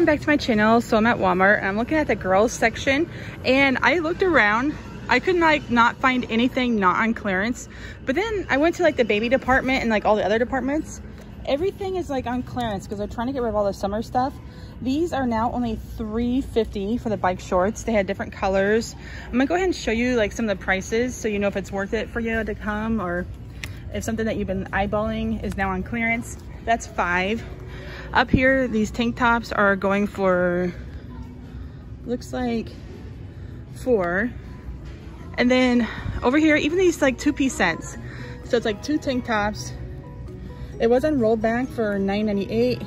welcome back to my channel. So I'm at Walmart and I'm looking at the girls section, and I looked around. I could not find anything not on clearance, but then I went to like the baby department and like all the other departments. Everything is like on clearance because they're trying to get rid of all the summer stuff. These are now only $3.50 for the bike shorts. They had different colors. I'm gonna go ahead and show you like some of the prices so you know if it's worth it for you to come, or if something that you've been eyeballing is now on clearance. That's $5. Up here, these tank tops are going for, looks like $4. And then over here, even these like 2-piece sets. So it's like 2 tank tops. It was on rollback for $9.98,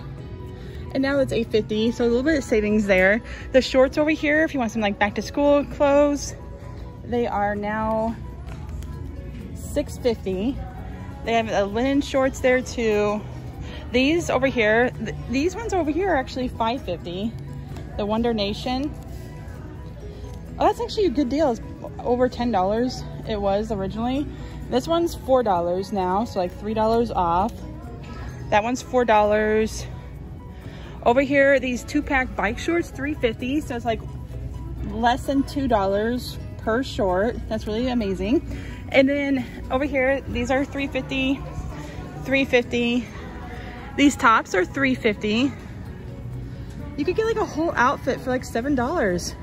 and now it's $8.50, so a little bit of savings there. The shorts over here, if you want some like back to school clothes, they are now $6.50. They have a linen shorts there too. These over here, these ones over here are actually $5.50. The Wonder Nation. Oh, that's actually a good deal. It's over $10. It was originally. This one's $4 now, so like $3 off. That one's $4. Over here, these 2-pack bike shorts, $3.50. So it's like less than $2 per short. That's really amazing. And then over here, these are $3.50, $3.50. These tops are $3.50. You could get like a whole outfit for like $7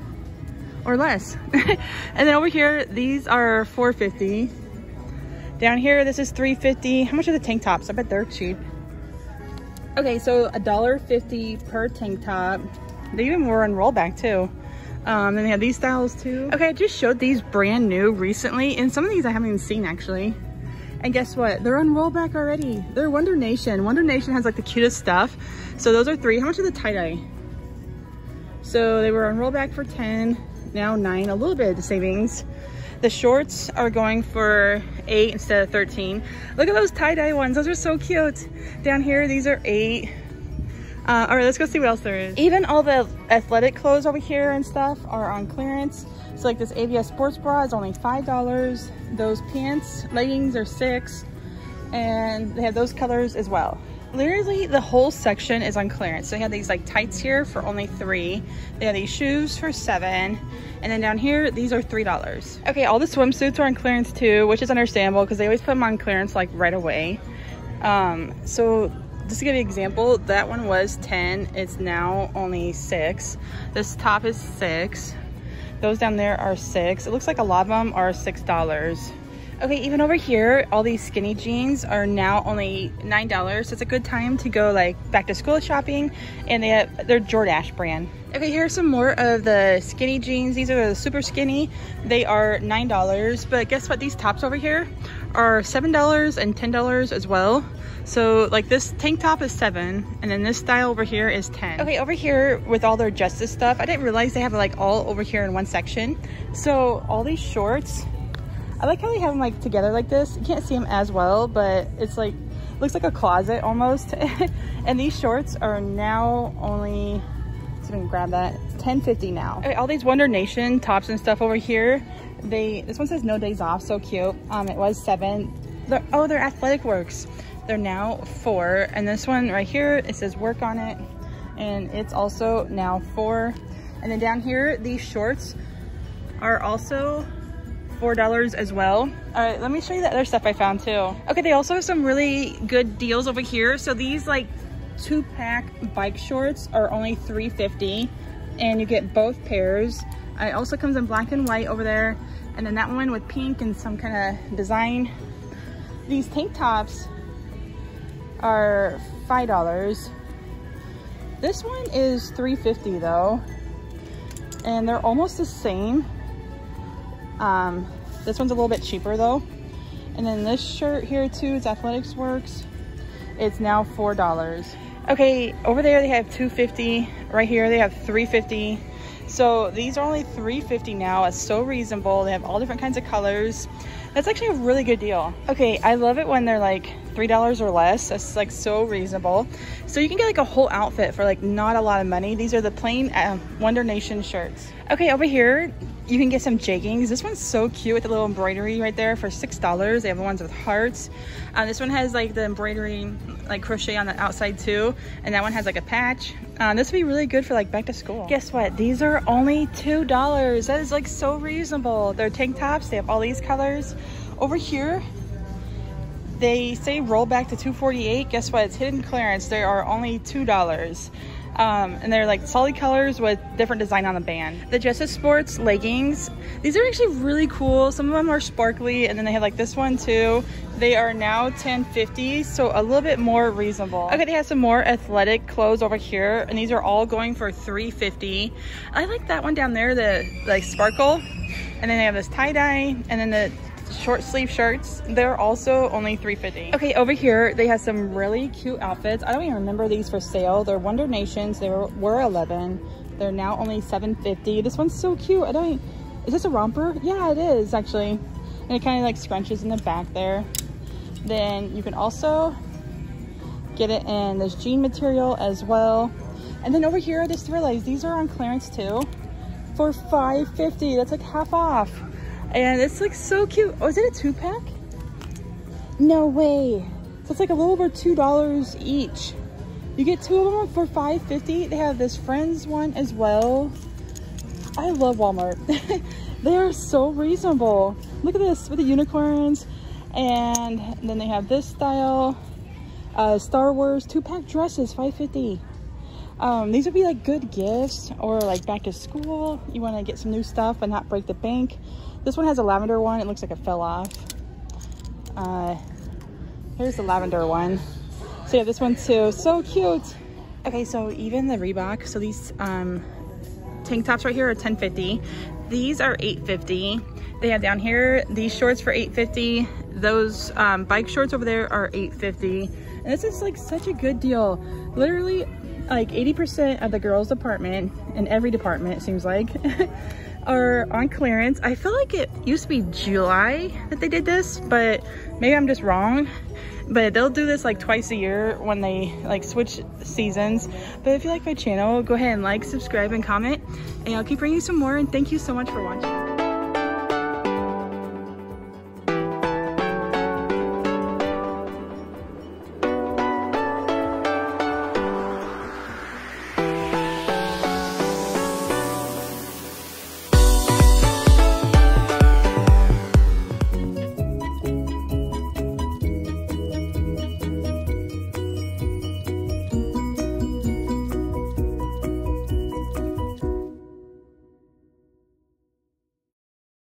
or less. And then over here, these are $4.50. Down here, this is $3.50. How much are the tank tops? I bet they're cheap. Okay, so $1.50 per tank top. They even were on rollback too. Then they have these styles too. Okay, I just showed these brand new recently, and some of these I haven't even seen actually. And guess what? They're on rollback already. They're Wonder Nation. Wonder Nation has like the cutest stuff. So those are $3. How much are the tie-dye? So they were on rollback for $10, now $9, a little bit of the savings. The shorts are going for $8 instead of $13. Look at those tie-dye ones. Those are so cute. Down here, these are $8. All right, let's go see what else there is. Even all the athletic clothes over here and stuff are on clearance. So like this ABS sports bra is only $5. Those pants, leggings are $6. And they have those colors as well. Literally the whole section is on clearance. So they have these like tights here for only $3. They have these shoes for $7. And then down here, these are $3. Okay, all the swimsuits are on clearance too, which is understandable because they always put them on clearance like right away. So just to give you an example, that one was $10. It's now only $6. This top is $6. Those down there are $6. It looks like a lot of them are $6. Okay, even over here, all these skinny jeans are now only $9. So it's a good time to go like back to school shopping, and they're Jordache brand. Okay, here are some more of the skinny jeans. These are the super skinny. They are $9, but guess what? These tops over here are $7 and $10 as well. So like this tank top is $7, and then this style over here is $10. Okay, over here with all their Justice stuff, I didn't realize they have like all over here in one section. So all these shorts, I like how they have them like together like this. You can't see them as well, but it's like, looks like a closet almost. And these shorts are now only, let's see if I can grab that, $10.50 now. Okay, all these Wonder Nation tops and stuff over here. This one says no days off, so cute. It was $7. They're Athletic Works. They're now $4. And this one right here, it says work on it. And it's also now $4. And then down here, these shorts are also $4 as well. All right, let me show you the other stuff I found too. Okay, they also have some really good deals over here. So these like 2-pack bike shorts are only $3.50, and you get both pairs. It also comes in black and white over there, and then that one with pink and some kind of design. These tank tops are $5. This one is $3.50 though, and they're almost the same. This one's a little bit cheaper though. And then this shirt here too, it's Athletic Works. It's now $4. Okay, over there they have $2.50. Right here they have $3.50. So these are only $3.50 now. It's so reasonable. They have all different kinds of colors. That's actually a really good deal. Okay, I love it when they're like $3 or less. That's like so reasonable. So you can get like a whole outfit for like not a lot of money. These are the plain Wonder Nation shirts. Okay, over here, You can get some jeggings. This one's so cute with the little embroidery right there for $6. They have the ones with hearts. This one has like the embroidery, like crochet on the outside too. And that one has like a patch. This would be really good for like back to school. Guess what? These are only $2. That is like so reasonable. They're tank tops. They have all these colors. Over here, they say roll back to $2.48. Guess what? It's hidden clearance. They are only $2. And they're like solid colors with different design on the band. The Justice Sports leggings, these are actually really cool. Some of them are sparkly, and then they have like this one too. They are now $10.50, so a little bit more reasonable. Okay, they have some more athletic clothes over here, and these are all going for $3.50. I like that one down there, the like sparkle. And then they have this tie-dye, and then the short sleeve shirts, they're also only $3.50. Okay, over here they have some really cute outfits. I don't even remember these for sale. They're Wonder Nations. They were 11. They're now only $7.50. This one's so cute. I don't. Is this a romper? Yeah, it is actually, and it kind of like scrunches in the back there. Then you can also get it in this jean material as well. And then over here, I just realized these are on clearance too, for $5.50. That's like half off. And it's like so cute. Oh, is it a 2-pack? No way. So it's like a little over $2 each. You get 2 of them for $5.50. They have this Friends one as well. I love Walmart. They are so reasonable. Look at this with the unicorns. And then they have this style. Star Wars 2-pack dresses, $5.50. These would be like good gifts, or like back to school. You want to get some new stuff but not break the bank. This one has a lavender one. It looks like it fell off. Here's the lavender one. So yeah, this one too. So cute. Okay, so even the Reebok. So these tank tops right here are $10.50. These are $8.50. They have down here these shorts for $8.50. Those bike shorts over there are $8.50. And this is like such a good deal. Literally like 80% of the girls' department, in every department it seems like, are on clearance. I feel like it used to be July that they did this, but maybe I'm just wrong. But they'll do this like twice a year when they like switch seasons. But if you like my channel, go ahead and like, subscribe, and comment, and I'll keep bringing you some more. And thank you so much for watching.